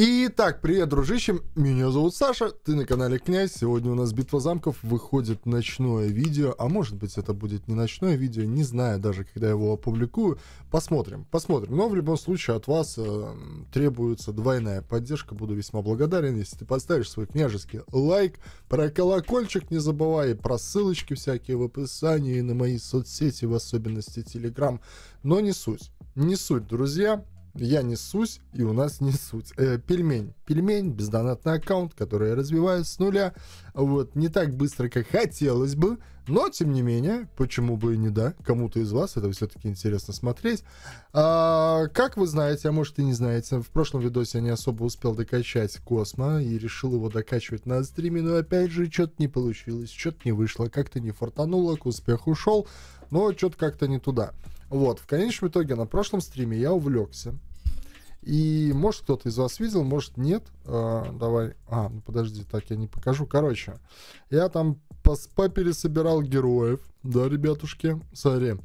Итак, привет, дружище, меня зовут Саша, ты на канале Князь, сегодня у нас битва замков, выходит ночное видео, а может быть это будет не ночное видео, не знаю даже, когда его опубликую, посмотрим, но в любом случае от вас требуется двойная поддержка, буду весьма благодарен, если ты поставишь свой княжеский лайк, про колокольчик не забывай, про ссылочки всякие в описании, на мои соцсети, в особенности Telegram, но не суть, друзья. Я несусь, и у нас несуть. Пельмень, бездонатный аккаунт, который я развиваю с нуля. Вот, не так быстро, как хотелось бы, но, тем не менее, почему бы и не, да, кому-то из вас это все-таки интересно смотреть. Как вы знаете, а может и не знаете, в прошлом видосе я не особо успел докачать космо и решил его докачивать на стриме, но опять же, что-то не получилось, что-то не вышло, как-то не фартануло, к успеху шел, но что-то как-то не туда. Вот, в конечном итоге, на прошлом стриме я увлекся. И может кто-то из вас видел, может нет. Давай, ну подожди, так я не покажу. Короче, я там попересобирал героев. Да, ребятушки, сори.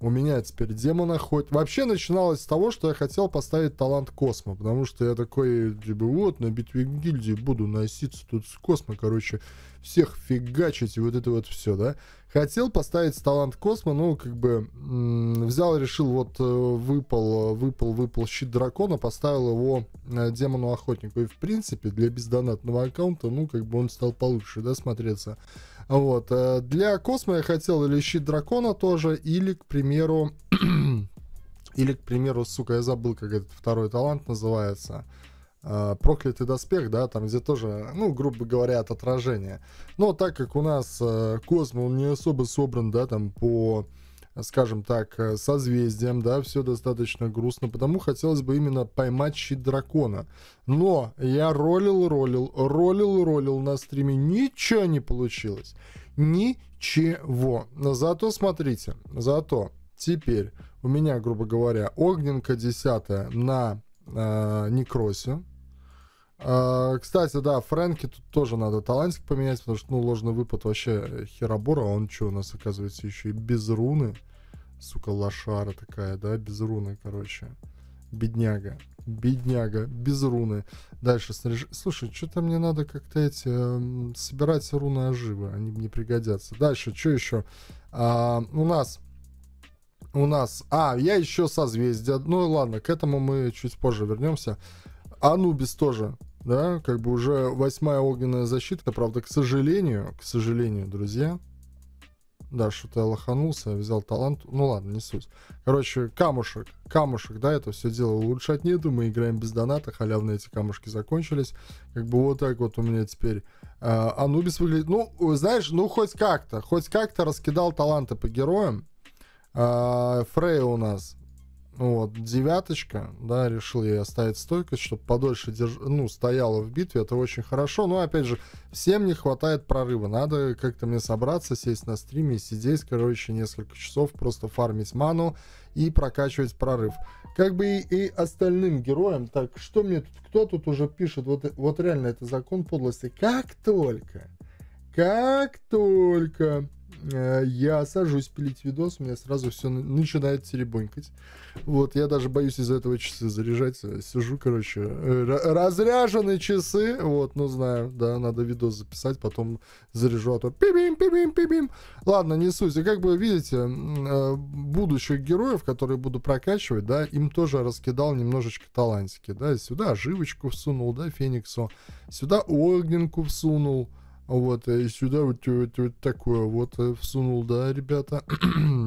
У меня теперь демона хоть... Вообще начиналось с того, что я хотел поставить талант Космо, потому что я такой, типа, вот, на битве гильдии буду носиться тут с Космо, короче, всех фигачить и вот это вот все, да. Хотел поставить талант Космо, но как бы взял, решил, вот, выпал щит дракона, поставил его демону-охотнику. И, в принципе, для бездонатного аккаунта, ну, как бы он стал получше, да, смотреться. Вот, для Космо я хотел или щит дракона тоже, или, к примеру, сука, я забыл, как этот второй талант называется, проклятый доспех, да, там где тоже, ну, грубо говоря, от отражения. Но так как у нас Космо, он не особо собран, да, там по, скажем так, созвездиям, да, все достаточно грустно, потому хотелось бы именно поймать щит дракона. Но я ролил на стриме, ничего не получилось, ничего. Но зато, смотрите, зато теперь у меня, грубо говоря, огненка 10 на некросе. Кстати, да, Фрэнки тут тоже надо талантик поменять, потому что, ну, ложный выпад вообще херобора. Он что, у нас, оказывается, еще и без руны. Сука, лошара такая, да, без руны, короче. Бедняга, без руны. Дальше, слушай, что-то мне надо как-то эти... собирать руны оживы, они мне пригодятся. Дальше, что еще? У нас... я еще созвездие. Ну, ладно, к этому мы чуть позже вернемся. Анубис тоже, да, как бы уже 8-я огненная защита, правда, к сожалению, друзья, да, что-то я лоханулся, взял талант, ну ладно, не суть. Короче, камушек, да, это все дело улучшать нету, мы играем без доната, халявные эти камушки закончились, как бы вот так вот у меня теперь Анубис выглядит, ну, знаешь, ну хоть как-то раскидал таланты по героям. Фрейя у нас. Вот, 9, да, решил я оставить стойкость, чтобы подольше стояла в битве, это очень хорошо, но, опять же, всем не хватает прорыва, надо как-то мне собраться, сесть на стриме, сидеть, короче, несколько часов, просто фармить ману и прокачивать прорыв. Как бы и остальным героям, так, что мне тут, кто тут уже пишет, вот реально, это закон подлости, как только... я сажусь пилить видос, у меня сразу все начинает теребонькать. Вот, я даже боюсь из-за этого часы заряжать. Сижу, короче, разряжены часы. Вот, ну знаю, да, надо видос записать, потом заряжу, а то пи-бим. Ладно, не суть. И как бы видите, будущих героев, которые буду прокачивать, да, им тоже раскидал немножечко талантики, да, сюда живочку всунул, да, фениксу, сюда огненку всунул. Вот, и сюда вот такое вот всунул, да, ребята.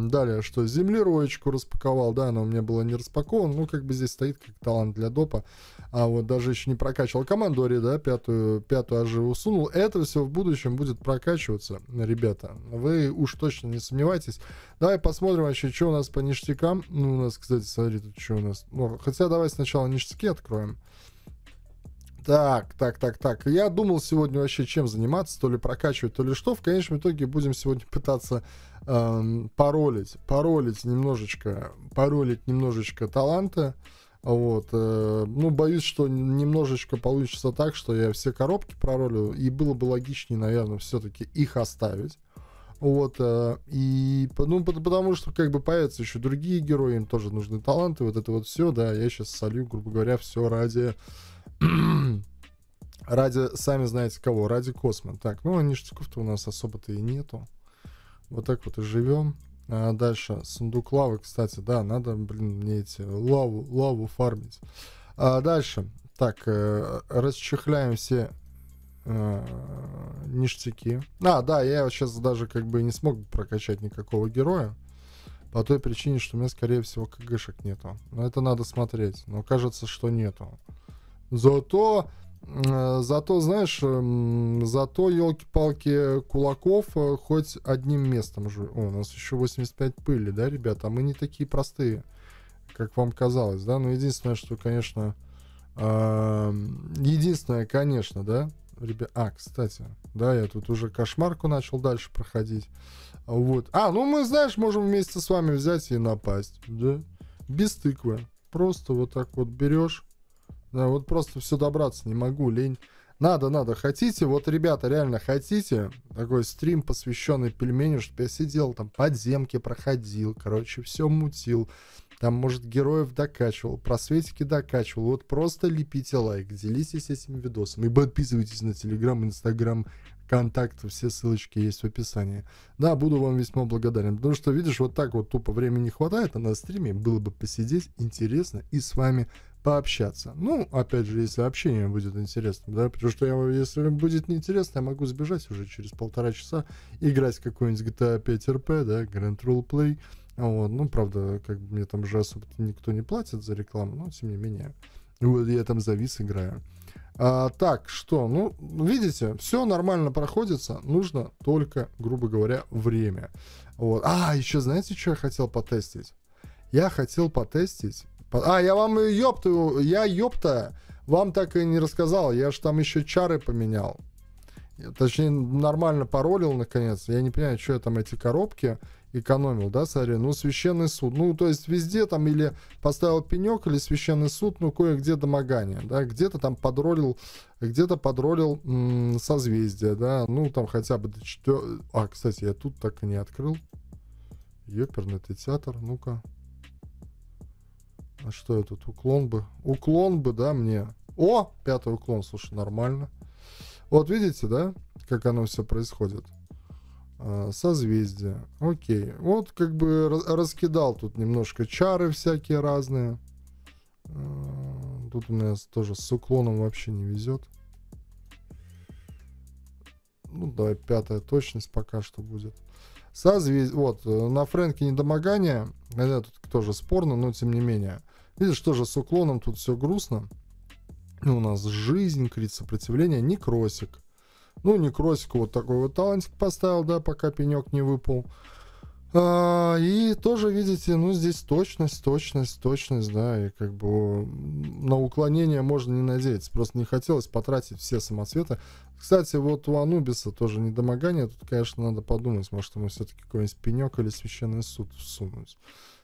Далее, что, землероечку распаковал, да, она у меня была не распакована, ну, как бы здесь стоит как талант для допа, а вот даже еще не прокачивал командори, да, 5-ю оживу всунул. Это все в будущем будет прокачиваться, ребята, вы уж точно не сомневайтесь. Давай посмотрим вообще, что у нас по ништякам. Ну, у нас, кстати, смотри, тут что у нас. Ну, хотя давай сначала ништяки откроем. Так. Я думал сегодня вообще чем заниматься, то ли прокачивать, то ли что. В конечном итоге будем сегодня пытаться поролить немножечко таланта. Вот. Ну, боюсь, что немножечко получится так, что я все коробки проролю. И было бы логичнее, наверное, все-таки их оставить. Вот, и, ну, потому что, как бы, появятся еще другие герои, им тоже нужны таланты, вот это вот все, да, я сейчас солью, грубо говоря, все ради Ради, сами знаете кого, ради космо. Так, ну, ништяков-то у нас особо-то и нету. Вот так вот и живем. А дальше, сундук лавы, кстати, да, надо, блин, мне эти лаву фармить. А дальше, так, расчехляем все ништяки. А, да, я сейчас даже как бы не смог прокачать никакого героя. По той причине, что у меня, скорее всего, КГшек нету. Но это надо смотреть. Но кажется, что нету. Зато, знаешь, зато, елки-палки, кулаков хоть одним местом же. О, у нас еще 85 пыли, да, ребята? А мы не такие простые, как вам казалось, да? Но единственное, что, конечно... единственное, конечно, да? Ребят... А, кстати, да, я тут уже кошмарку начал дальше проходить. Вот. А, ну мы, знаешь, можем вместе с вами взять и напасть, да? Без тыквы. Просто вот так вот берешь. Да, вот просто все добраться не могу, лень. Надо. Хотите, вот, ребята, реально хотите такой стрим, посвященный пельменю, чтобы я сидел там подземки проходил, короче, все мутил. Там, может, героев докачивал, просветики докачивал. Вот просто лепите лайк, делитесь этим видосом и подписывайтесь на Телеграм, Инстаграм, Контакт, все ссылочки есть в описании. Да, буду вам весьма благодарен. Потому что, видишь, вот так вот тупо времени не хватает, а на стриме было бы посидеть интересно и с вами пообщаться. Ну, опять же, если общение будет интересным, да, потому что если будет неинтересно, я могу сбежать уже через 1,5 часа, играть в какой-нибудь GTA 5 RP, да, Grand Rule Play. Вот, ну, правда, как бы мне там же особо никто не платит за рекламу, но тем не менее. Вот я там завис играю. Так, что, ну, видите, все нормально проходится, нужно только, грубо говоря, время. Вот. А, еще знаете, что я хотел потестить? Я хотел потестить... А, я вам, ёпта, вам так и не рассказал. Я же там еще чары поменял. Точнее, нормально паролил, наконец. Я не понимаю, что я там эти коробки экономил, да, смотри. Ну, священный суд. Ну, то есть везде там или поставил пенек, или священный суд, ну, кое-где домогание, да. Где-то там подролил, где-то подролил созвездие, да. Ну, там хотя бы до 4... А, кстати, я тут так и не открыл. Ёперный ты театр, ну-ка. А что я тут? Уклон бы. Уклон бы, да, мне. О! 5-й уклон, слушай, нормально. Вот видите, да, как оно все происходит? Созвездие. Окей. Вот как бы раскидал тут немножко чары всякие разные. Тут у меня тоже с уклоном вообще не везет. Ну, давай 5-я точность пока что будет. Созвездие. Вот, на Фрэнке недомогание. Хотя тут тоже спорно, но тем не менее. Видишь, тоже с уклоном тут все грустно. У нас жизнь, крит, сопротивление, некросик. Ну, некросику вот такой вот талантик поставил, да, пока пенек не выпал. И тоже, видите, ну, здесь точность, да, и как бы на уклонение можно не надеяться. Просто не хотелось потратить все самоцветы. Кстати, вот у Анубиса тоже недомогание. Тут, конечно, надо подумать, может, ему все-таки какой-нибудь пенек или священный суд всунуть.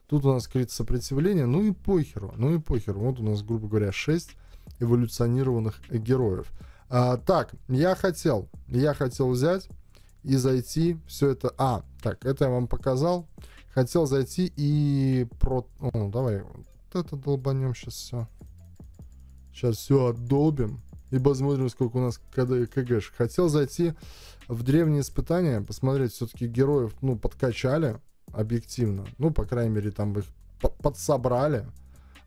Тут у нас крит сопротивление, ну и похеру. Вот у нас, грубо говоря, 6 эволюционированных героев. Так, я хотел взять... и зайти все это... А, так, это я вам показал. Хотел зайти и... О, давай вот это долбанем сейчас все. Сейчас все отдолбим. И посмотрим, сколько у нас КГш. Хотел зайти в древние испытания. Посмотреть, все-таки героев, ну, подкачали. Объективно. Ну, по крайней мере, там их подсобрали.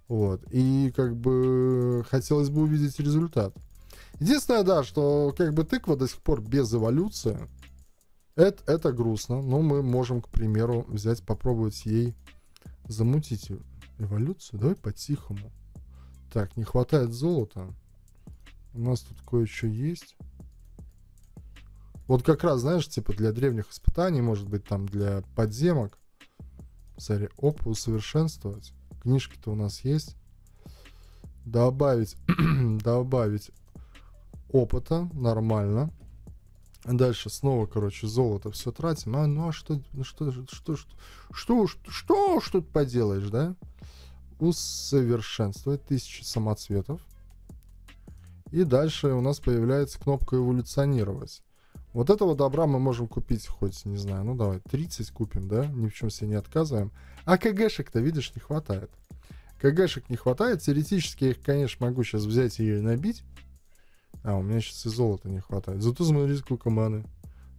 Вот. И как бы хотелось бы увидеть результат. Единственное, да, что как бы тыква до сих пор без эволюции. Это грустно, но мы можем, к примеру, взять, попробовать ей замутить эволюцию. Давай по-тихому. Так, не хватает золота. У нас тут кое-что есть. Вот как раз, знаешь, типа для древних испытаний, может быть, там для подземок. Смотри, оп, усовершенствовать. Книжки-то у нас есть. Добавить, добавить опыта, нормально. Дальше снова, короче, золото все тратим. А, ну а что тут поделаешь, да? Усовершенствовать 1000 самоцветов. И дальше у нас появляется кнопка эволюционировать. Вот этого добра мы можем купить хоть, не знаю, ну давай 30 купим, да? Ни в чем себе не отказываем. А КГшек-то, видишь, не хватает. КГшек не хватает. Теоретически я их, конечно, могу сейчас взять и набить. А, у меня сейчас и золота не хватает. Зато смотри, сколько маны.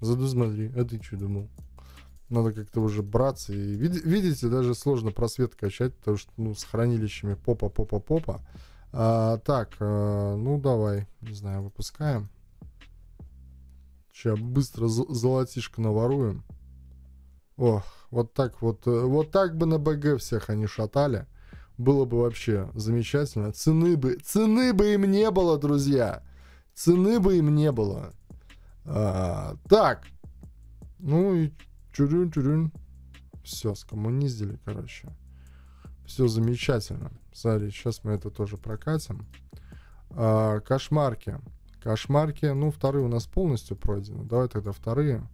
Зато смотри, а ты что думал? Надо как-то уже браться. И видите, даже сложно просвет качать, потому что, ну, с хранилищами попа. Так, ну давай, не знаю, выпускаем. Сейчас быстро золотишко наворуем. Ох, вот так бы на БГ всех они шатали. Было бы вообще замечательно. Цены бы им не было, друзья. Цены бы им не было. Так. Ну и чурюн. Все, скоммуниздили, короче. Все замечательно. Смотри, сейчас мы это тоже прокатим. Кошмарки. Кошмарки. Ну, вторые у нас полностью пройдены. Давай тогда вторые.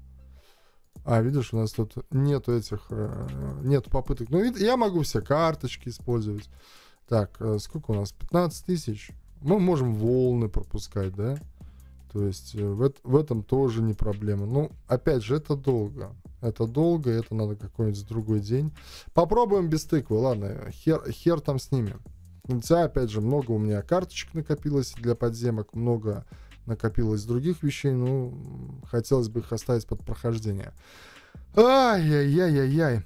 А, видишь, у нас тут нету этих... Нет попыток. Ну, я могу все карточки использовать. Так, сколько у нас? 15 тысяч. Мы можем волны пропускать, да? То есть в этом тоже не проблема. Ну, опять же, это долго. Это долго, это надо какой-нибудь другой день. Попробуем без тыквы. Ладно, хер там с ними. Хотя, опять же, много у меня карточек накопилось для подземок. Много накопилось других вещей. Ну, хотелось бы их оставить под прохождение. Ай-яй-яй-яй-яй.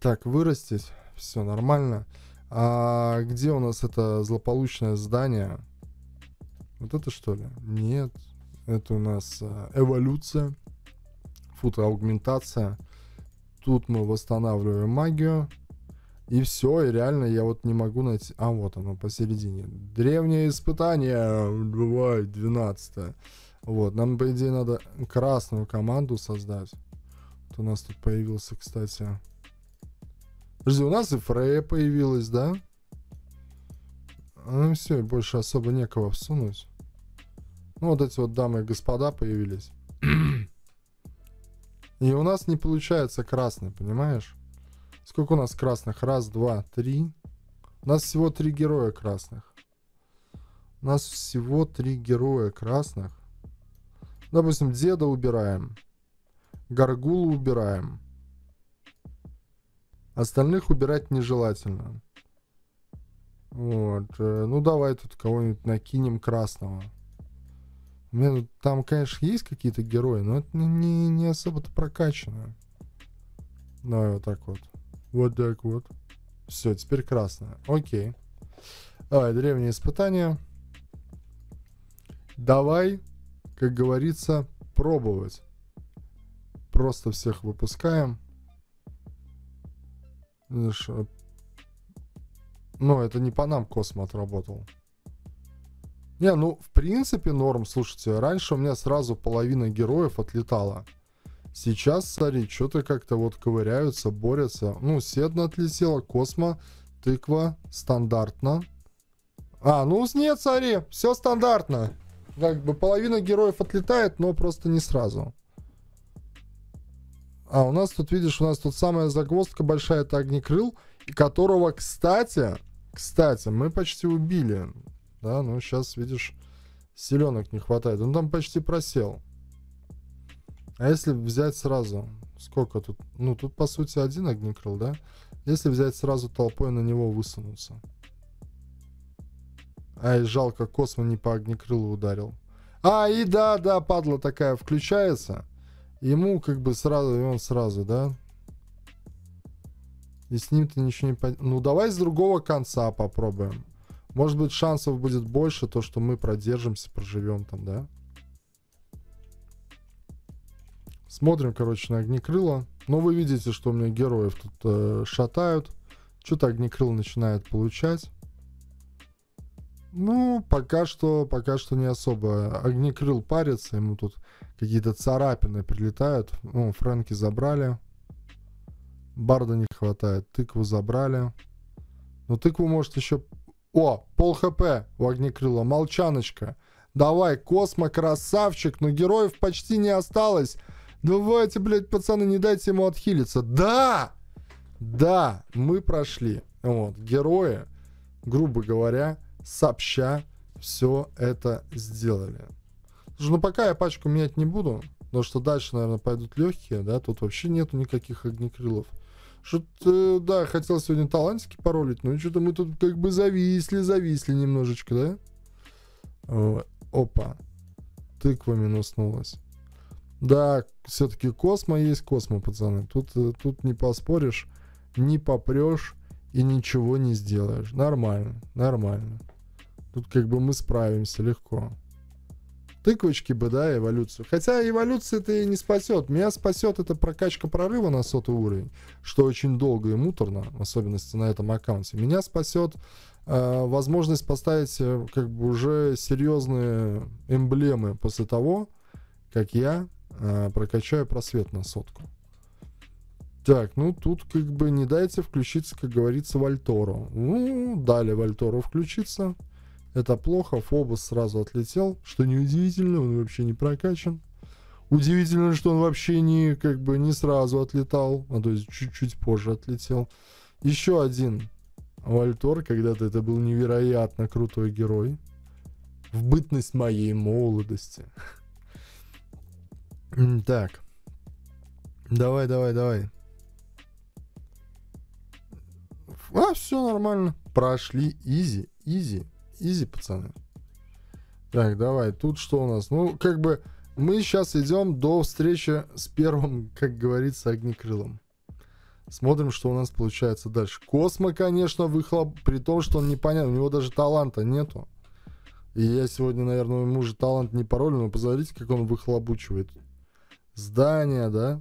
Так, вырастить. Все нормально. А где у нас это злополучное здание? Вот это что ли? Нет. Это у нас эволюция. Аугментация. Тут мы восстанавливаем магию. И все, и реально я вот не могу найти... А, вот оно посередине. Древнее испытание. Бывает 12. Вот, нам, по идее, надо красную команду создать. Вот у нас тут появился, кстати... Подожди, у нас и фрейя появилась, да? Ну все, больше особо некого всунуть. Ну вот эти вот дамы и господа появились. И у нас не получается красный, понимаешь? Сколько у нас красных? Раз, два, три. У нас всего 3 героя красных. У нас всего 3 героя красных. Допустим, деда убираем. Гаргулу убираем. Остальных убирать нежелательно. Вот. Ну, давай тут кого-нибудь накинем красного. У меня там, конечно, есть какие-то герои, но это не особо-то прокачано. Давай вот так вот. Вот так вот. Все, теперь красное. Окей. Давай, древние испытания. Давай, как говорится, пробовать. Просто всех выпускаем. Ну, это не по нам космо отработал. Не, ну, в принципе, норм. Слушайте, раньше у меня сразу половина героев отлетала. Сейчас, смотри, что-то как-то вот ковыряются, борются. Ну, седна отлетела, космо, тыква, стандартно. А, ну, нет, смотри, все стандартно. Как бы половина героев отлетает, но просто не сразу. А у нас тут, видишь, у нас тут самая загвоздка большая, это огнекрыл, которого, кстати, мы почти убили. Да, ну сейчас, видишь, силенок не хватает. Он там почти просел. А если взять сразу... Сколько тут? Ну, тут, по сути, один огнекрыл, да? Если взять сразу толпой на него высунуться. Ай, жалко, космо не по огнекрылу ударил. А, и да, падла такая включается. Ему как бы сразу, и он сразу, да? И с ним-то ничего не... Ну, давай с другого конца попробуем. Может быть, шансов будет больше, то, что мы продержимся, проживем там, да? Смотрим, короче, на огнекрыла. Ну, вы видите, что у меня героев тут шатают. Что-то огнекрыл начинает получать. Ну, пока что не особо. Огнекрыл парится, ему тут какие-то царапины прилетают. Ну, Фрэнки забрали. Барда не хватает. Тыкву забрали. Но тыкву может еще... О, пол хп у огнекрыла. Молчаночка. Давай, космо, красавчик. Но героев почти не осталось. Давайте, блядь, пацаны, не дайте ему отхилиться. Да! Да, мы прошли. Вот, герои, грубо говоря, сообща все это сделали. Слушай, ну пока я пачку менять не буду. Потому что дальше, наверное, пойдут легкие, да? Тут вообще нету никаких огнекрылов. Что-то, да, хотел сегодня талантики поролить, но что-то мы тут как бы зависли немножечко, да? Опа. Тыква минуснулась. Да, все-таки космо есть космо, пацаны. Тут не поспоришь, не попрешь и ничего не сделаешь. Нормально, нормально. Тут как бы мы справимся легко. Тыквочки бы, да, эволюцию. Хотя эволюция это и не спасет. Меня спасет это прокачка прорыва на 100-й уровень, что очень долго и муторно, в особенности на этом аккаунте. Меня спасет возможность поставить как бы уже серьезные эмблемы после того, как я прокачаю просвет на 100-ку. Так, ну тут как бы не дайте включиться, как говорится, Вольтору. Ну, дали Вольтору включиться. Это плохо. Фобос сразу отлетел, что неудивительно, он вообще не прокачан. Удивительно, что он вообще не, как бы, не сразу отлетал, а то есть чуть-чуть позже отлетел. Еще один Вольтор, когда-то это был невероятно крутой герой. В бытность моей молодости. Так. Давай. А, все нормально. Прошли изи, пацаны. Так, давай, тут что у нас? Ну, как бы мы сейчас идем до встречи с первым, как говорится, огнекрылом. Смотрим, что у нас получается дальше. Космо, конечно, выхлоп, при том, что он непонятен. У него даже таланта нету. И я сегодня, наверное, ему же талант не паролю, но посмотрите, как он выхлобучивает. Здание, да?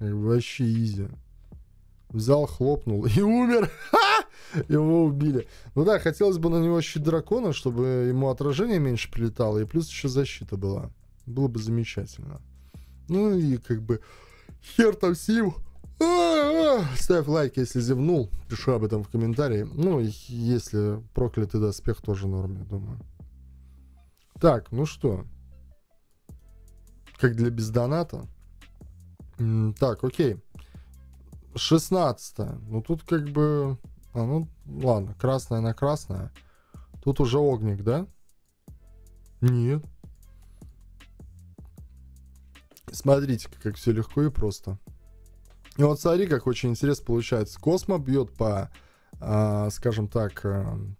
Вообще изи. Взял, хлопнул и умер. Его убили. Ну да, хотелось бы на него щит дракона, чтобы ему отражение меньше прилетало, и плюс еще защита была. Было бы замечательно. Ну и как бы хер там с ним. Ставь лайк, если зевнул. Пишу об этом в комментарии. Ну, если проклятый доспех тоже норм, я думаю. Так, ну что. Как для бездоната. Так, окей. 16-е. Ну тут как бы... А, ну, ладно, красная на красное. Тут уже огник, да? Нет. Смотрите, как все легко и просто. И вот смотри, как очень интересно получается. Космо бьет по, скажем так,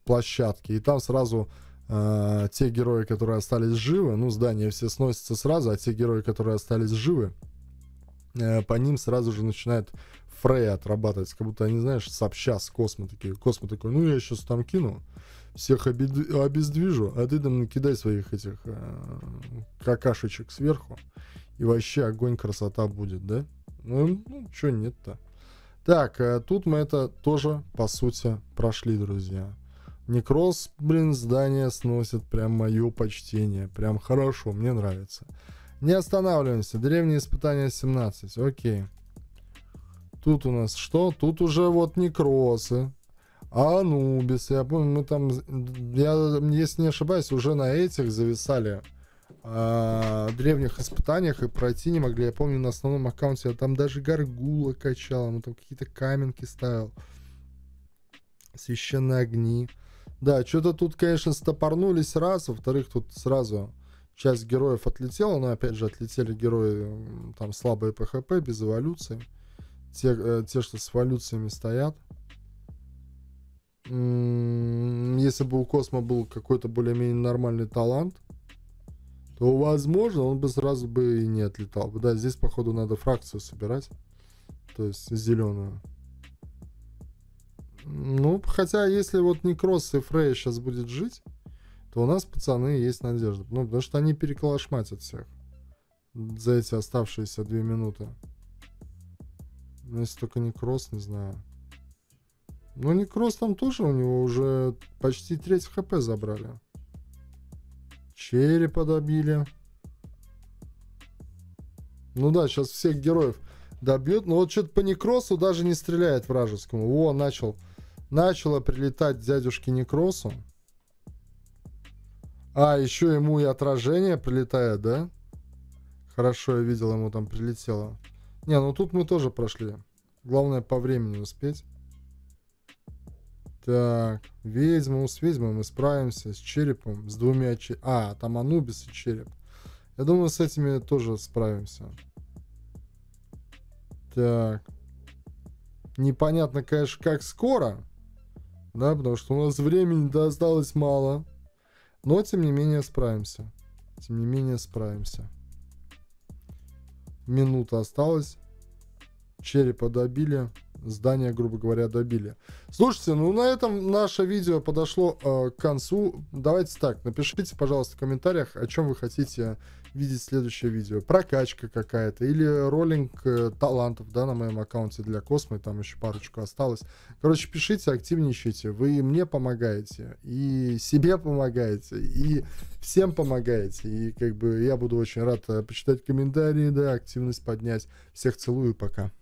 площадке. И там сразу те герои, которые остались живы, ну, здания все сносятся сразу, а те герои, которые остались живы, по ним сразу же начинает фрейя отрабатывать. Как будто они, знаешь, сообща с космо такие. Космо такой, ну я сейчас там кину, всех обездвижу, а ты там накидай своих этих какашечек сверху. И вообще огонь, красота будет, да? Ну чё нет-то? Так, тут мы это тоже, по сути, прошли, друзья. Некроз, блин, здание сносит. Прям мое почтение. Прям хорошо, мне нравится. Не останавливаемся. Древние испытания 17. Окей. Тут у нас что? Тут уже вот некросы. Анубис. Я помню, мы там... Я, если не ошибаюсь, уже на этих зависали древних испытаниях и пройти не могли. Я помню, на основном аккаунте я там даже горгула качал. Он там какие-то каменки ставил. Священные огни. Да, что-то тут, конечно, стопорнулись раз. Во-вторых, тут сразу... Часть героев отлетела, но опять же отлетели герои там слабые по хп, без эволюции. Те, что с эволюциями стоят. Если бы у Космо был какой-то более-менее нормальный талант, то, возможно, он бы сразу бы и не отлетал. Да, здесь, походу, надо фракцию собирать. То есть зеленую. Ну, хотя, если вот Некрос и Фрейя сейчас будет жить, то у нас, пацаны, есть надежда. Ну, потому что они переколошматят всех за эти оставшиеся 2 минуты. Ну, если только Некрос, не знаю. Ну, Некрос там тоже, у него уже почти треть хп забрали. Череп добили. Ну да, сейчас всех героев добьют. Но вот что-то по Некросу даже не стреляет вражескому. О, начало прилетать дядюшке Некросу. А, еще ему и отражение прилетает, да? Хорошо, я видел, ему там прилетело. Не, ну тут мы тоже прошли. Главное, по времени успеть. Так, ведьму с ведьмой мы справимся. С черепом, с 2 черепами. А, там Анубис и череп. Я думаю, с этими тоже справимся. Так. Непонятно, конечно, как скоро. Да, потому что у нас времени осталось мало. Но, тем не менее, справимся. Тем не менее, справимся. Минута осталась. Черепа добили. Здание, грубо говоря, добили. Слушайте, ну на этом наше видео подошло к концу. Давайте так, напишите, пожалуйста, в комментариях, о чем вы хотите видеть следующее видео. Прокачка какая-то или роллинг талантов, да, на моем аккаунте для Космо. Там еще парочку осталось. Короче, пишите, активничайте. Вы мне помогаете, и себе помогаете, и всем помогаете. И как бы я буду очень рад почитать комментарии, да, активность поднять. Всех целую, пока.